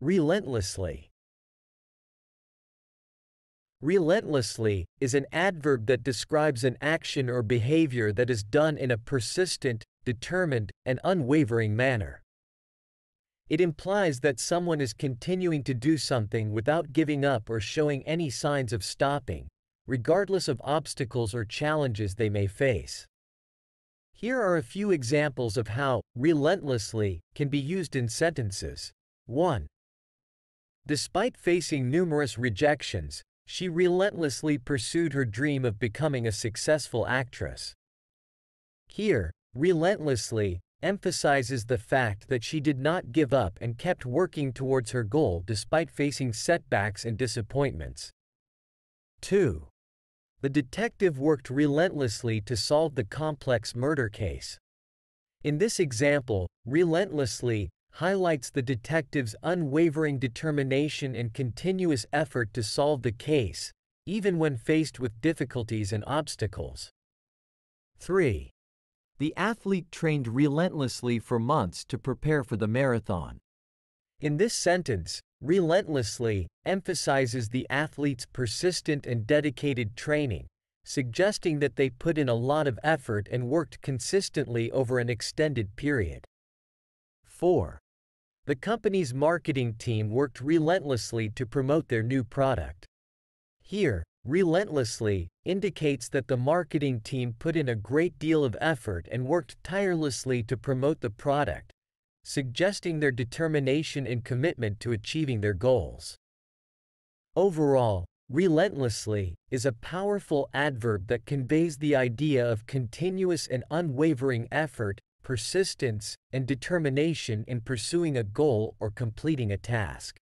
Relentlessly. Relentlessly is an adverb that describes an action or behavior that is done in a persistent, determined, and unwavering manner. It implies that someone is continuing to do something without giving up or showing any signs of stopping, regardless of obstacles or challenges they may face. Here are a few examples of how relentlessly can be used in sentences. 1. Despite facing numerous rejections, she relentlessly pursued her dream of becoming a successful actress. Here, relentlessly emphasizes the fact that she did not give up and kept working towards her goal despite facing setbacks and disappointments. 2. The detective worked relentlessly to solve the complex murder case. In this example, relentlessly highlights the detective's unwavering determination and continuous effort to solve the case, even when faced with difficulties and obstacles. 3. The athlete trained relentlessly for months to prepare for the marathon. In this sentence, relentlessly emphasizes the athlete's persistent and dedicated training, suggesting that they put in a lot of effort and worked consistently over an extended period. 4. The company's marketing team worked relentlessly to promote their new product. Here, relentlessly indicates that the marketing team put in a great deal of effort and worked tirelessly to promote the product, suggesting their determination and commitment to achieving their goals. Overall, relentlessly is a powerful adverb that conveys the idea of continuous and unwavering effort, persistence, and determination in pursuing a goal or completing a task.